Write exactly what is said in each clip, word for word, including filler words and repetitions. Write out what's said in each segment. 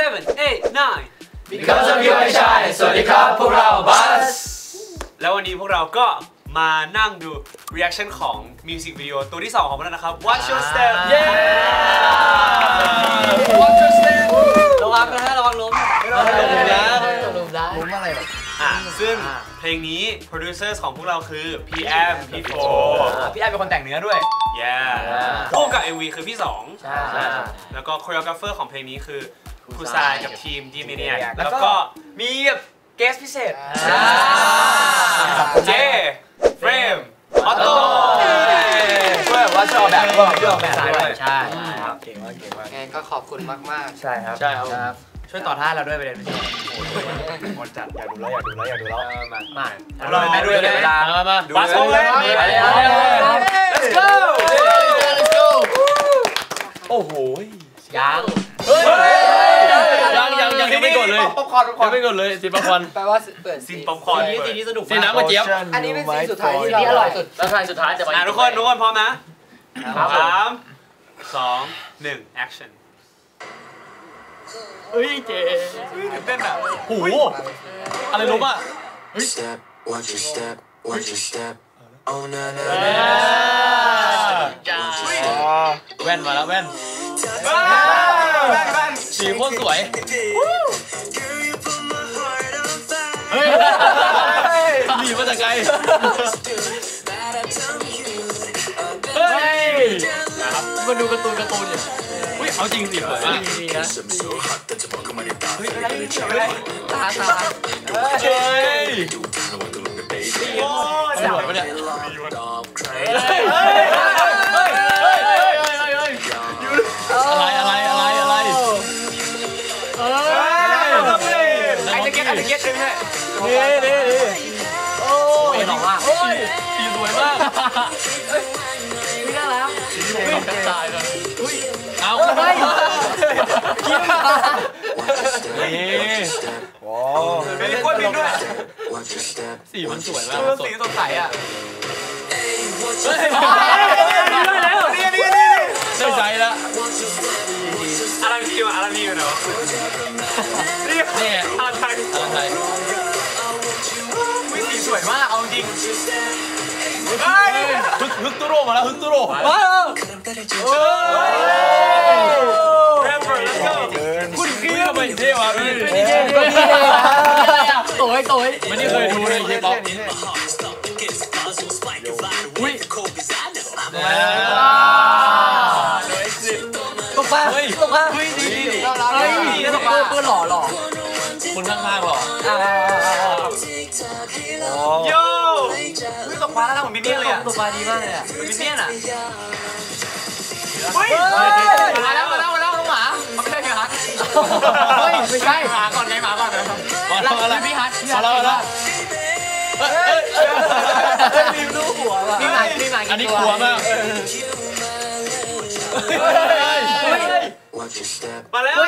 seven eight nine because of you I shine สวัสดีครับพวกเรา บี ยู เอส แล้ววันนี้พวกเราก็มานั่งดู reaction ของมิวสิกวิดีโอตัวที่สองของมันนะครับ Watch Your Step Watch Your Step ระวังนะฮะระวังล้มระวังล้มนะล้มได้ล้มอะไรหรออ่ะซึ่งเพลงนี้ producers ของพวกเราคือ พี เอ็ม พี โฟร์ พี เอ็ม เป็นคนแต่งเนื้อด้วยร่วมกับ เอ็ม วี คือพี่สองแล้วก็ choreographer ของเพลงนี้คือคุซายกับทีมดีเมเนียแล้วก็มีแบบเกสพิเศษเจเฟรมออโต้ช่วยว่าชอบแบบว่าชอบแบบด้วยใช่ครับเก่งมากเก่งมากก็ขอบคุณมากมากใช่ครับใช่ครับช่วยต่อท่าเราด้วยประเด็นพี่หมดจัดอยากดูแล้วอยากดูแล้วอยากดูแล้วมามาเราได้ด้วยเวลามาดูเลย let's go let's go โอ้โหยังยังยังยังไม่กดเลยป๊อปคอร์นยังไม่กดเลยซีนป๊อปคอร์นแปลว่าเปิดซีนป๊อปคอร์นซีนนี้สนุกมากซีนน้ำกระเจี๊ยบอันนี้เป็นซีนสุดท้ายที่อร่อยสุดแล้วซีนสุดท้ายจะมาทุกคนทุกคนพร้อมนะสามสองหนึ่ง actionเฮ้ยเจ๊เต้นแบบโอ้โหอะไรรู้ป่ะเฮ้ย watch your step watch your step oh na na na แว่นมาแล้วแว่นสีโคตรสวยเฮ้ยดีมาจากไกลเฮ้ยมาดูการ์ตูนการ์ตูนอยู่เอาจริงสิผมจริงนะเฮ้ยอะไรอะไรตาตาเฮ้ยโอ้จับไปเนี่ยเฮ้ยเฮ้ยเฮ้ยเฮ้ยเฮ้ยอะไรอะไรอะไรอะไรเฮ้ยไอ้ตะเกียบไอ้ตะเกียบใช่ไหมนี่นี่โอ้ยหล่อมากโอ้ยสีสวยมากไม่ได้แล้วสีผมตกตายเลยอุ้ยเอาเฮ้ยกินนี่ว้าวเป็นกล้วยบินด้วยสีมันสวยมากสีสดใสอ่ะเฮ้ยนี่ด้วยแล้วนี่นี่นี่ได้ใจแล้วอารันคิวอารันนี่เนาะนี่อารันไทยอารันไทยสีสวยมากเอาจริงฮึกฮึกตุโร่มาแล้วฮึกตุโร่มาคุณเกี้ยวไปเที่ยวอะไรโต้ยโต้ยไม่ได้เคยดูเลยเฮียป๊อปอุ้ยตกปลาตกปลาเฮ้ยดีดีเฮ้ยตกปลาเพื่อหล่อหล่อคุณข้างมากหล่อโย่ตกปลาแล้วผมมิเนียนเลยอ่ะตกปลาดีมากเลยอ่ะมิเนียนอ่ะมาแล้วมาแล้วมาแล้วน้องหมามันไม่ใช่พี่ฮัทไม่ใช่หมาก่อนไงหมาก่อนแล้วแล้วพี่ฮัทมาแล้วแล้วมีรูปหัวว่ะมีหมามีหมาอันนี้หัวมากมาแล้ว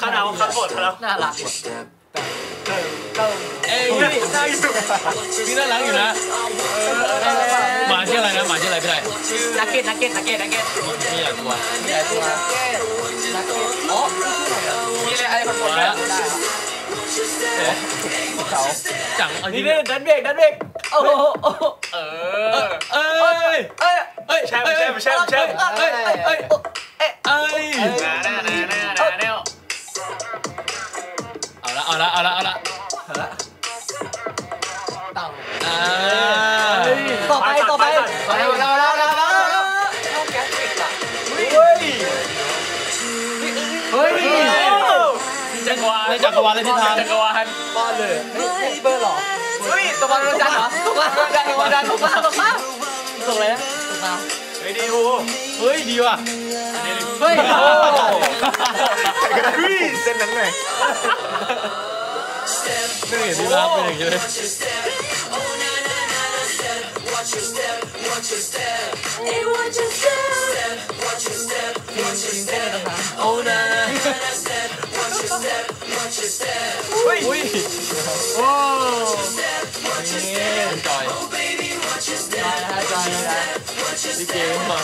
ข้าวเหนียวข้าวโพดแล้วน่ารักเอ้ยพี่น่ารักอยู่นะหมาชื่ออะไรนะหมาชื่ออะไรพี่ไรนักเก็ตนักเก็ตนักเก็ตนักเก็ตมีอะไรตัวมีอะไรตัวนักเก็ตอ๋อมีอะไรอะไรคนคนนะเขาจังนี่นี่ดันเบรกดันเบรกโอ้โหเออเอ้ยเอ้ยเอ้ยแชมป์แชมป์แชมป์แชมป์เอ้ยเอ้ยเอ้ยเอ้ยเอาละเอาละเอาละเอาละต่างต่อไปต่อไปต่อไปแล้วแล้วแล้วแล้วแล้วต้องแก๊สติดอ่ะเฮ้ยเฮ้ยจักรวาลจักรวาลเลยที่ทางจักรวาลบ้าเลยนี่เบอร์หรอเฮ้ยตกมาตกมาตกมาตกมาตกมาตกมาตกเลยนะตกมาเฮ้ยดีวูเฮ้ยดีว่ะเฮ้ยเส้นนั้นไงไม่เห็นพี่รับเป็นอย่างนี้เลยโอ้นะโอ้ยโอ้ยโอ้ยจอยได้นะจอยได้พี่เกมมา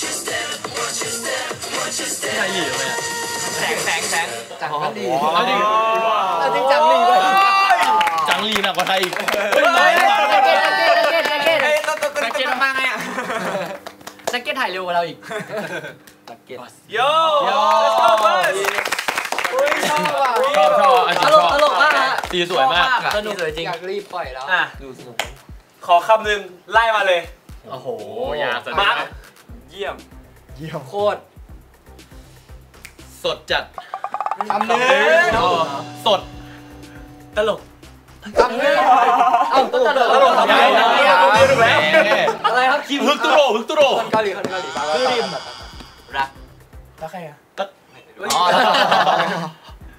ใช่หยิบเลยแสงแสงแสงจังหลีเอาจริงเอาจริงจังหลีเลยจังหลีหนักกว่าไทยอีกจักเก็ตมาไงอ่ะจักเก็ตถ่ายเร็วกว่าเราอีกจักเก็ตโย่โย่ชอบชอบชอบตลกมากฮะตีสวยมากสนุกเลยจริงอยากรีบปล่อยแล้วอ่ะดูสนุกขอคำหนึ่งไล่มาเลยโอ้โหอยากสนุกเยี่ยมเยี่ยมโคตรสดจัดคำหนึ่งสดตลกคำหนึ่งเอ้าตลกตลกทำไมเนี่ยตลกดูแล้วอะไรครับคิมฮึกตุโรฮึกตุโรคนเกาหลีคนเกาหลีบ้างรักรักใครอะตัด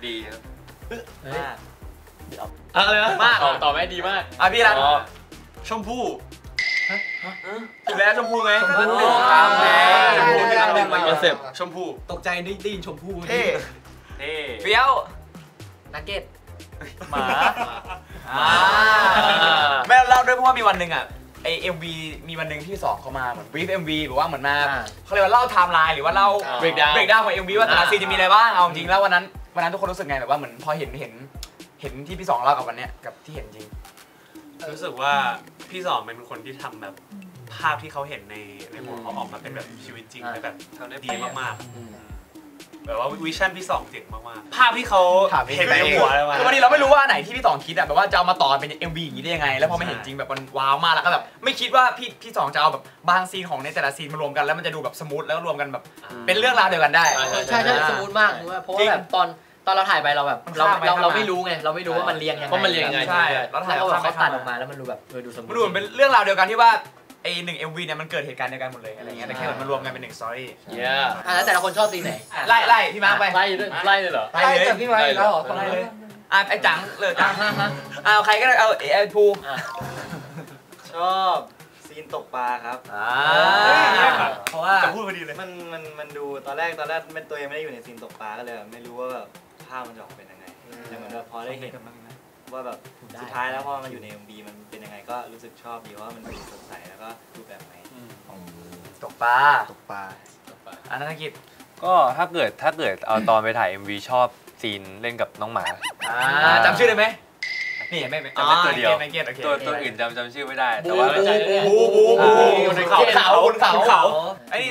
ดีมากอะไรนะมากต่อไหมดีมากอ่ะพี่รักชมพู่ถูกแล้วชมพู่ไหมชมพู่หนึ่งคำเลยชมพู่หนึ่งคำหนึ่งคอนเซ็ปต์ชมพู่ตกใจได้ได้ยินชมพู่เท่เท่เฟี้ยวนักเก็ตหมาแม่เล่าด้วยเพราะว่ามีวันหนึ่งอ่ะไอเอ็มวีมีวันหนึ่งที่สองเขามาเหมือนบีฟเอ็มวีหรือว่าเหมือนมาเขาเรียกว่าเล่าไทม์ไลน์หรือว่าเล่าเบรกดาวเบรกดาวของเอ็มวีว่าแต่ละซีนจะมีอะไรบ้างเอาจริงแล้ววันนั้นวันนั้นทุกคนรู้สึกไงแบบว่าเหมือนพอเห็นเห็นเห็นที่พี่สองเล่ากับวันเนี้ยกับที่เห็นจริงรู้สึกว่าพี่สองเป็นคนที่ทำแบบภาพที่เขาเห็นในในหัวเขาออกมาเป็นแบบชีวิตจริงแบบดีมากๆแบบว่าวิชั่นพี่สองเจ๋งมากๆภาพที่เขาเห็นในหัวอะไรวะวันนี้เราไม่รู้ว่าไหนที่พี่สองคิดอะแบบว่าจะเอามาต่อเป็น เอ็ม วี อย่างนี้ได้ยังไงแล้วพอมาเห็นจริงแบบมันว้าวมากแล้วก็แบบไม่คิดว่าพี่พี่สองจะเอาแบบบางซีนของในแต่ละซีนมารวมกันแล้วมันจะดูแบบสมูทแล้วรวมกันแบบเป็นเรื่องราวเดียวกันได้ใช่ใช่สมูทมากเพราะว่าแบบตอนตอนเราถ่ายไปเราแบบเราเราไม่รู้ไงเราไม่รู้ว่ามันเรียงยังไงเพราะมันเรียงยังไงใช่เราถ่ายเขาตัดออกมาแล้วมันดูแบบดูสมบูรณ์มันดูเป็นเรื่องราวเดียวกันที่ว่าไอหนึ่งเอ็มวีเนี่ยมันเกิดเหตุการณ์เดียวกันหมดเลยอะไรเงี้ยแต่แค่มันรวมกันเป็นหนึ่งสตอรี่แล้วแต่ละคนชอบซีไหนไล่ไล่พี่มาร์คไปไล่เลยไล่เลยเหรอไล่เลยพี่มาร์คแล้วเหรอไล่เลยอ่ะไอจังเลยจังเอาใครก็ได้เอาไอภูชอบซีนตกปลาครับเพราะว่าจะพูดพอดีเลยมันมันมันดูตอนแรกตอนแรกมันตัวเองไม่ได้อยู่ในซีนตกปลาก็เลยไม่รู้ว่าภาพมันจะออกเป็นยังไงแต่เหมือนพอได้เห็นว่าแบบสุดท้ายแล้วพอมันอยู่ใน เอ็ม วี มันเป็นยังไงก็รู้สึกชอบดีว่ามันเป็นสดใสแล้วก็รูปแบบไหนตกปลาตกปลาอันนั้นกิจก็ถ้าเกิดถ้าเกิดเอาตอนไปถ่าย เอ็ม วี ชอบซีนเล่นกับน้องหมาจำชื่อได้ไหมนี่ไม่จำได้ตัวเดียวตัวตัวอื่นจำจำชื่อไม่ได้แต่ว่าบูบูบูในเขาเขาเขาเขา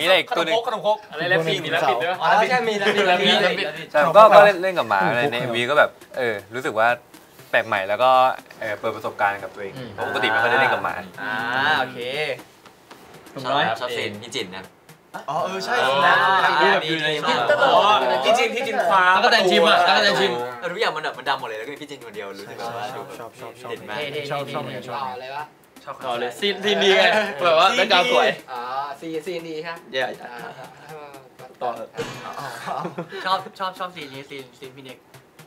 มีอะไรตัวนึงขนมครกอะไรแล้วปีมีแล้วปิดด้วยอ๋อใช่มีแล้วมีแล้วมีแล้วปิดใช่ก็ก็เล่นกับหมาในเอ็มวีก็แบบเออรู้สึกว่าแปลกใหม่แล้วก็เออเปิดประสบการณ์กับตัวเองปกติไม่ค่อยได้เล่นกับหมาอ่าโอเคถูกไหมชอบซีนพี่จินนะอ๋อเออใช่นะพี่จินพี่จินคว้าแล้วก็แดนจิมอ่ะแล้วก็แดนจิมทุกอย่างมันแบบมันดำหมดเลยแล้วก็มีพี่จินคนเดียวรู้สึกแบบว่าชอบชอบชอบชอบชอบชอบชอบอะไรวะชอบเขาเลยซีนซีนดีไงแบบว่าเป็นดาวสวยอ๋อซีซีนดีฮะเยอะต่อชอบชอบชอบซีนนี้ซีนซีนพี่เด็ก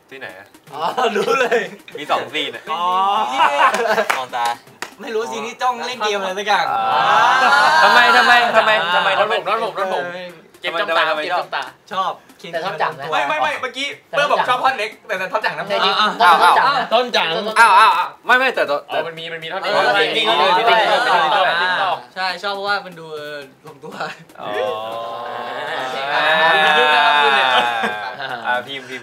ซีนไหนอ๋อรู้เลยมีสองซีนอ๋อมองตาไม่รู้ซีนที่จ้องเล่นเกมอะไรสักอย่างทำไมทำไมทำไมทำไมร้อนผมร้อนผมร้อนผมเก็บจังตาเก็บจังตาชอบแต่ชอบจังนะไม่ไม่ไม่เมื่อกี้เพื่อนบอกชอบท่อนเล็กแต่ท่อนจังน้ำใจจริงอ้าวอ้าวท่อนจังอ้าวอ้าวไม่ไม่แต่แต่มันมีมันมีท่อนเล็กมีท่อนเล็กมีท่อนเล็กมีท่อนเล็กใช่ชอบเพราะว่ามันดูลงตัวอ๋อพิมพิม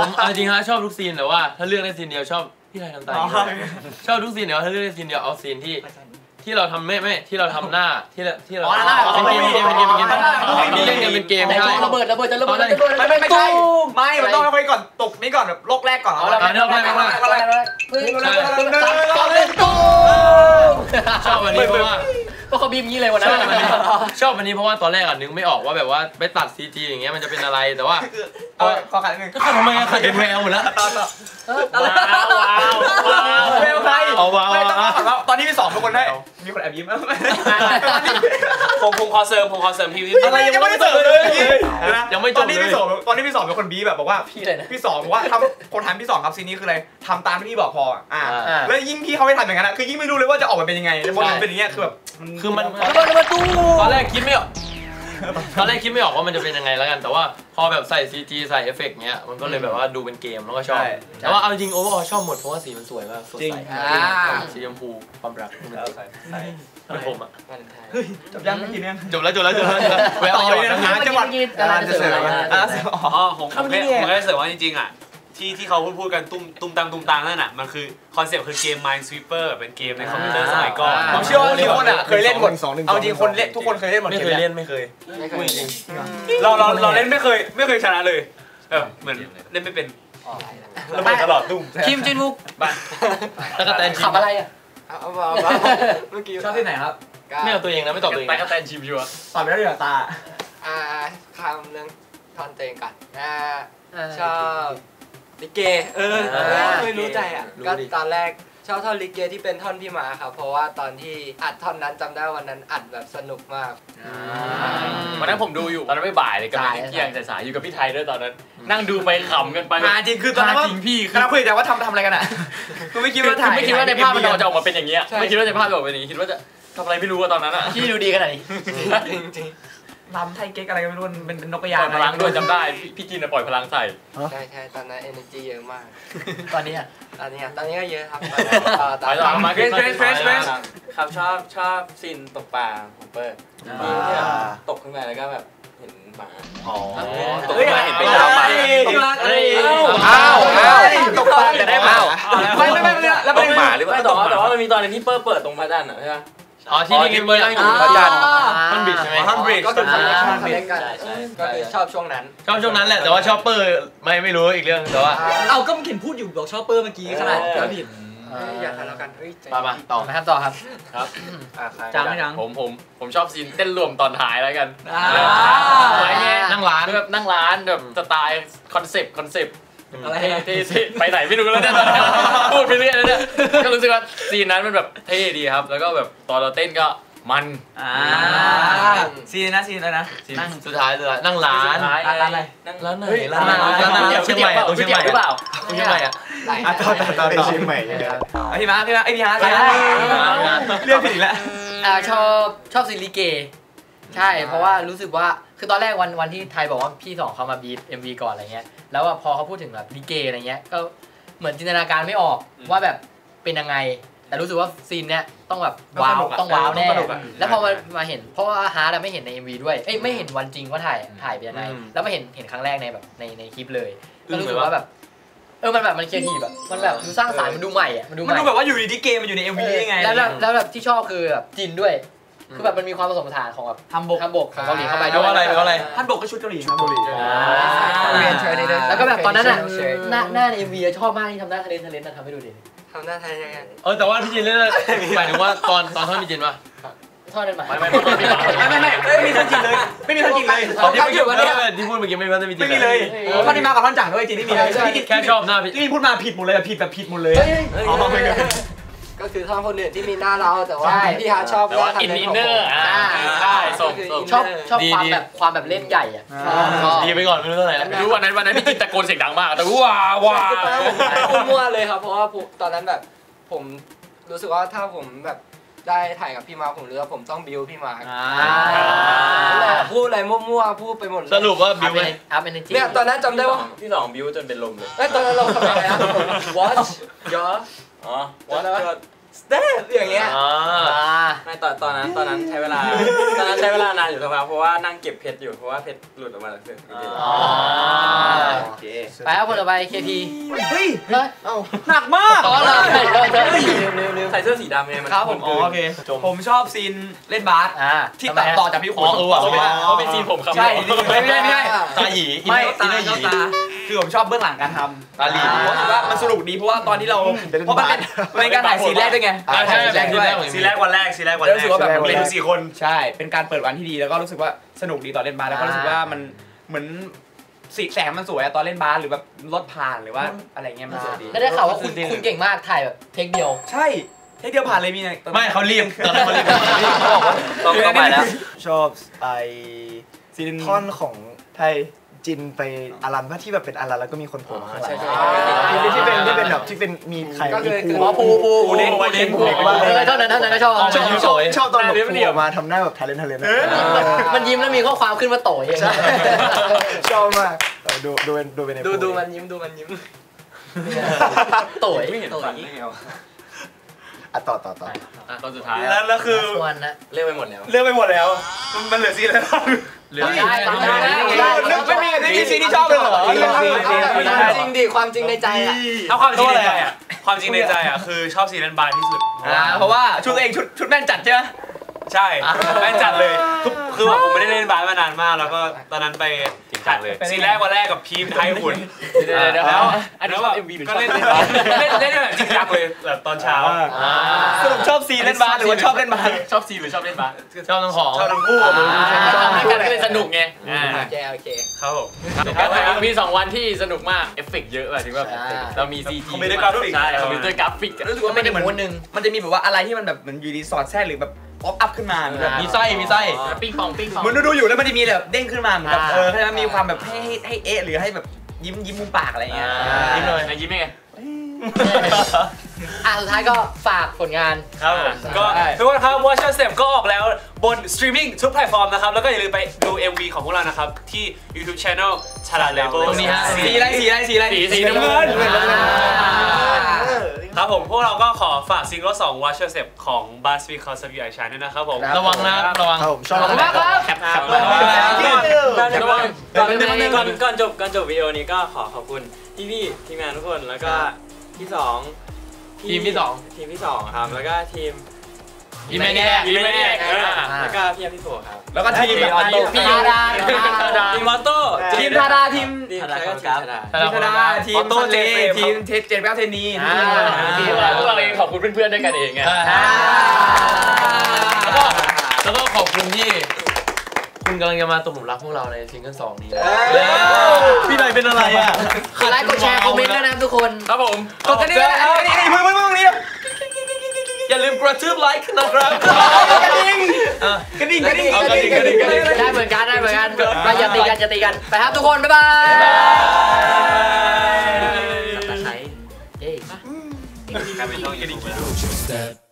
ผมเอาจริงฮะชอบทุกซีนแต่ว่าถ้าเลือกได้ซีนเดียวชอบพี่ไรทำตาชอบทุกซีนแต่ว่าถ้าเลือกได้ซีนเดียวเอาซีนที่ที่เราทำไม่ไม่ที่เราทำหน้าที่เราที่เราเป็นเกมเป็นเกมเป็นเกมเล่นกันเป็นเกมใช่ระเบิดระเบิดจะระเบิดไม่ไม่ไม่ใช่ไม่มันต้องค่อยก่อนตกนี่ก่อนแบบโลกแรกก่อนเอาละเอาละเอาละชอบวันนี้เพราะว่าเพราะเขาบีมงี้เลยวันนั้นชอบวันนี้เพราะว่าตอนแรกอ่ะนึกไม่ออกว่าแบบว่าไปตัดซีจีอย่างเงี้ยมันจะเป็นอะไรแต่ว่าก็ขัดหนึ่งก็ขัดทำไมขัดเป็นแมวหมดแล้วแมวใครไม่ต้องขัดแล้วตอนนี้มีสองคนได้มีคนแอบยิ้มคงคงคอเสริมคงคอเสริมพี่วิทย์อะไรยังไม่ได้เสริมเลยยังไม่จบเลยตอนนี้พี่สองตอนนี้พี่สองเป็นคนบีแบบบอกว่าพี่สองบอกว่าทำคนทำพี่สองครับซีนี้คืออะไรทำตามที่พี่บอกพออ่ะแล้วยิ่งพี่เขาไม่ทำอย่างนั้นคือยิ่งไม่รู้เลยว่าจะออกมาเป็นยังไงแล้วพอมันเป็นอย่างเงี้ยคือแบบคือมันตอนแรกคิดไม่ออกตอนแรกคิดไม่ออกว่ามันจะเป็นยังไงแล้วกันแต่ว่าพอแบบใส่ ซี จี ใส่เอฟเฟกต์เนี้ยมันก็เลยแบบว่าดูเป็นเกมแล้วก็ชอบแต่ว่าเอาจริงโอเวอร์ออลชอบหมดเพราะว่าสีมันสวยมากสดใสสีชมพูความรักใส่ เป็นผมอะจบยังไม่กินเนี่ยจบแล้วจบแล้วจบแล้วแวะออยนะฮะจังหวัดอะไรจะเสริมอ๋อผมผมไม่ได้เสริมว่าจริงๆอ่ะที่ที่เขาพูดพูดกันตุ้มตุ้มตามตุ้มตามนั่นน่ะมันคือคอนเซ็ปต์คือเกม Mine Sweeper เป็นเกมในคอมพิวเตอร์สมัยก่อนผมเชื่อว่าทุกคนอ่ะเคยเล่นหมดเอาจริงคนเล่นทุกคนเคยเล่นหมดไม่เคยเล่นไม่เคยเราเราเราเล่นไม่เคยไม่เคยชนะเลยเออเหมือนเล่นไม่เป็นระเบิดตลอดตุ้มทีมจินบุกบัตรตะกั่นขับอะไรอ่ะเมื่อกี้ชอบที่ไหนครับไม่เอาตัวเองนะไม่ตอบตัวเองตะกั่นชิมชัวตอบไม่ได้หรอตาอ่าคำเรื่องทอนตัวเองก่อนอ่าชอบลิเกเออไม่รู้ใจอ่ะก็ตอนแรกชอบท่อนลิเกที่เป็นท่อนพี่มาครับเพราะว่าตอนที่อัดท่อนนั้นจำได้วันนั้นอัดแบบสนุกมากวันนั้นผมดูอยู่ตอนนั้นไม่บ่ายเลยกำลังเที่ยงสายๆอยู่กับพี่ไทยด้วยตอนนั้นนั่งดูไปขำกันไปจริงคือตอนนั้นจริงพี่คือเราคุยแต่ว่าทำทำอะไรกันอ่ะคือไม่คิดว่าไม่คิดว่าในภาพมันจะออกมาเป็นอย่างเงี้ยไม่คิดว่าในภาพจะออกมาเป็นอย่างนี้คิดว่าจะทำอะไรไม่รู้ว่าตอนนั้นอ่ะพี่ดูดีขนาดนี้จริงจริงล้ำไทยเก๊กอะไรกันไม่รู้มันเป็นนกกระยางปล่อยพลังด้วยจำได้พี่จีนปล่อยพลังใส่ใช่ใช่ตอนนั้น energy เยอะมากตอนนี้อ่ะตอนนี้อ่ะตอนนี้ก็เยอะครับตอนหลังมาเฟสเฟสเฟสเฟสครับชอบชอบซีนตกปลาของเปิ้ลตกขึ้นมาแล้วก็แบบเห็นหมาอ๋อตกมาเห็นเป็นดาวหมาอ้าวอ้าวตกปลาจะได้หมาไม่ไม่ไม่แล้วเป็นหมาหรือเปล่าแต่ว่าแต่ว่ามันมีตอนนึงที่เปิ้ลเปิดตรงพระจันทร์อ่ะใช่ไหมอ๋อที่นี่กินเบอร์ตั้งอยู่พระจันทร์ท่อนบิดใช่ไหมท่อนบิดก็คือท่อนบิดก็คือชอบช่วงนั้นชอบช่วงนั้นแหละแต่ว่าชอบเปอร์ไม่ไม่รู้อีกเรื่องแต่ว่าเอาก็มันเห็นพูดอยู่บอกชอบเปอร์เมื่อกี้ขนาดท่อนบิดอย่าทะเลาะกันมาต่อนะครับต่อครับครับจำไม่นังผมผมผมชอบซีนเต้นรวมตอนท้ายแล้วกันนั่งร้านแบบนั่งร้านแบบสไตล์คอนเซ็ปต์คอนเซ็ปต์อะไรที่ไปไหนไม่รู้แล้วเนี่ยพูดไปเรื่อยแล้วเนี่ยก็รู้สึกว่าซีนนั้นมันแบบเท่ดีครับแล้วก็แบบตอนเราเต้นก็มันอ่าซีนนะซีนอะไรนะสุดท้ายสุดท้ายนั่งร้านอะไรร้านไหนร้านไหนร้านไหนเชียงใหม่ตรงเชียงใหม่หรือเปล่าตรงเชียงใหม่อ่ะต่อต่อต่อต่อเชียงใหม่ไอพี่มาพี่มาไอพี่ฮาร์ดเรื่องผิดแล้วอ่าชอบชอบซีรีส์เกย์ใช่เพราะว่ารู้สึกว่าคือตอนแรกวันวันที่ไทยบอกว่าพี่สองเขามาบีบ เอ็ม วี ก่อนอะไรเงี้ยแล้วพอเขาพูดถึงแบบลิเกอะไรเงี้ยก็เหมือนจินตนาการไม่ออกว่าแบบเป็นยังไงแต่รู้สึกว่าซีนเนี้ยต้องแบบว้าวต้องว้าวแน่แล้วพอมามาเห็นเพราะว่าฮาร์ดไม่เห็นใน เอ็ม วี ด้วยเอ้ยไม่เห็นวันจริงว่าถ่ายถ่ายเป็นยังไงแล้วมาเห็นเห็นครั้งแรกในแบบในในคลิปเลยก็รู้สึกว่าแบบเออมันแบบมันครีเอทีฟแบบมันแบบดูสร้างสรรค์มันดูใหม่อ่ะมันดูมันดูแบบว่าอยู่ในลิเกมันอยู่ใน เอ็ม วี ได้ไงแล้วแล้วแบบที่ชอบคือแบบจินด้วยคือแบบมันมีความผสมผสานของแบบฮัมบกฮัมบกของเกาหลีเข้าไปด้วยอะไรอะไรฮัมบกก็ชุดเกาหลีครับเกาหลีแล้วก็แบบตอนนั้นอ่ะหน้าหน้าในเอ็มวีชอบมากที่ทำหน้าทะเลทะเลนั่นทำให้ดูดิทำหน้าทะเลยังไงเออแต่ว่าพี่จินเล่นหมายถึงว่าตอนตอนท่อนพี่จินป่ะท่อนนั้นหมายไม่ไม่ไม่ไม่มีท่อนจินเลยไม่มีท่อนจินเลยที่พูดเมื่อกี้ที่พูดเมื่อกี้ไม่มีท่อนจินเลยไม่มีเลยท่อนที่มากับท่อนจังด้วยจินที่มีแค่ชอบหน้าพี่จินพูดมาผิดหมดเลยผิดแบบผิดหมดเลยก็คือท่อนคนอื่นที่มีหน้าเราแต่ว่าพี่ฮาร์ชอบว่าทำในเนอร์ใช่ชอบชอบความแบบความแบบเล่นใหญ่อ่ะดีไปก่อนไม่รู้เท่าไหร่ไม่รู้วันนั้นวันนั้นพี่จินตะโกนเสียงดังมากแต่ว้าวว้าวมั่วเลยครับเพราะว่าตอนนั้นแบบผมรู้สึกว่าถ้าผมแบบได้ถ่ายกับพี่มาผมรู้ว่าผมต้องบิวพี่มาพูดอะไรมั่วๆพูดไปหมดสรุปว่าบิวเลยเนี่ยตอนนั้นจำได้ว่าพี่สองบิวจนเป็นลมเลยตอนนั้นเราทำอะไรครับ watch yourอ๋อว่าแล้วก็สเตปอย่างเงี้ยอ๋อไม่ตอนตอนนั้นตอนนั้นใช้เวลาตอนนั้นใช้เวลานานอยู่ครับเพราะว่านั่งเก็บเพชรอยู่เพราะว่าเพชรหลุดออกมาแล้วซึ่งอ๋อโอเคไปเอาคนต่อไป เค พี เฮ้ยเอ้าหนักมากใส่เสื้อสีดำเลยมันครับผมโอเคผมชอบซีนเล่นบาสที่ตัดต่อจากพี่ขุนเขาเป็นซีนผมครับใช่ไม่ไม่ไม่ตาหยีไม่ตาหยีคือผมชอบเบื้องหลังการทำตาหลีเพราะว่ามันสนุกดีเพราะว่าตอนที่เราเพราะมันเป็นการถ่ายซีนแรกด้วยไงซีนแรกด้วยซีนแรกวันแรกซีนแรกวันแรกรู้สึกว่าแบบเป็นสี่คนใช่เป็นการเปิดวันที่ดีแล้วก็รู้สึกว่าสนุกดีตอนเล่นบาสแล้วก็รู้สึกว่ามันเหมือนสีแสงมันสวยอะตอนเล่นบาสหรือแบบรถผ่านหรือว่าอะไรเงี้ยมันสวยดีแล้วได้ข่าวว่าคุณคุณเก่งมากถ่ายแบบเทคเดียวใช่เทคเดียวผ่านเลยมีไงไม่เขาเรียบตอนนั้นเขาเรียบต้องเข้าไปแล้วชอบไอซีนท่อนของไทยจินไปอารันว่าที่แบบเป็นอารันแล้วก็มีคนโผล่มาใช่ใช่ที่เป็นที่เป็นแบบที่เป็นมีใครมีปูปูปูเด็กเด็กว่าอะไรเท่านั้นเท่านั้นชอบชอบชอบตอนแบบปูมาทำหน้าแบบทะเลทะเลมันยิ้มแล้วมีข้อความขึ้นมาโต้ยังชอบมากดูดูดูเป็นดูดูมันยิ้มดูมันยิ้มโต้ไม่เห็นฝันไม่เอา อ่ะต่อต่อต่อตอนสุดท้ายแล้วแล้วคือเลือกไปหมดแล้วเลือกไปหมดแล้วมันเหลือซีนแล้วเหลือได้ไม่มีไม่มีซีนที่ชอบเลยเหรอความจริงดิความจริงในใจอ่ะเอาความจริงในใจอ่ะความจริงในใจอ่ะคือชอบซีนนั้นบายที่สุดเพราะว่าชุดเองชุดชุดแม่นจัดใช่ไหมใช่แม่นจัดเลยคือว่าผมไม่ได้เล่นบาสมานานมากแล้วก็ตอนนั้นไปจัดเลยซีนแรกวันแรกกับพีมไทยหุ่นแล้วอันนี้แบบก็เล่นเล่นเล่นแบบจริงจังเลยแบบตอนเช้าสรุปชอบซีนเล่นบาสหรือว่าชอบเล่นบาสชอบซีนหรือชอบเล่นบาสชอบทั้งสองชอบทั้งคู่ชอบทั้งกันก็เลยสนุกไงโอเคโอเคครับผมมีสองวันที่สนุกมากเอฟเฟกต์เยอะแบบถึงแบบเรามีซีจีคอมพิวเตอร์กราฟิกใช่คอมพิวเตอร์กราฟิกรู้สึกว่าไม่ได้เหมือนวันนึงมันจะมีแบบว่าอะไรที่มันแบบมันอยู่ดีสอดแทรกหรือแบบป๊อปอัพขึ้นมามีไส้มีไส้ปิ้งปองปิ้งปองเหมือนดูอยู่แล้วมันจะมีแบบเด้งขึ้นมาเหมือนแบบเออมันมีความแบบให้ให้เอ๊ะหรือให้แบบยิ้มยิ้มมุมปากอะไรเงี้ยยิ้มเลยนะยิ้มยังไงอ่ะสุดท้ายก็ฝากผลงานครับก็ทุกคนครับ Watch Your Step ก็ออกแล้วบนสตรีมมิ่งทุกแพลตฟอร์มนะครับแล้วก็อย่าลืมไปดู เอ็ม วี ของพวกเรานะครับที่ YouTube Channel TADA LABELS ตรงนี้ฮะสีอะไรสีอะไรสีอะไรสีน้ำเงินครับผมพวกเราก็ขอฝากซิงเกิลสอง Watch Your Step ของ บี ยู เอส Because of You I Shine ด้วยนะครับผมระวังนะระวังผมชอบมากครับแคปครับก่อนจบก่อนจบวิดีโอนี้ก็ขอขอบคุณพี่ๆทีมงานทุกคนแล้วก็ที่สองทีมที่สองทีมที่สองครับแล้วก็ทีมทีมแม่แน่ทีมแม่แน่แล้วก็พี่พี่โฟครับแล้วก็ทีมออโต้ทีมทาดาทีมออโต้ทีมทาดาทีมทีมทาดาทีมทาดาทีมออโต้เจทีมเทเจแป๊บเทนีทีมเราพวกเราเองขอบคุณเพื่อนๆด้วยกันเองไงแล้วก็แล้วก็ขอบคุณที่คุณกำลังจะมาตกหลุมรักพวกเราในซิงเกิลสองนี้พี่นายเป็นอะไรอ่ะกดไลค์กดแชร์คอมเมนต์ด้วยนะทุกคนครับผมกดกันด้วยนะมึงมึงมึงนี่อย่าลืมกระทืบไลค์นะครับกระดิ่งกระดิ่งกระดิ่งกระดิ่งกระดิ่งได้เหมือนกันได้เหมือนกันอย่าตีกันอย่าตีกันไปครับทุกคนบ๊ายบายสับตะไคร้เย้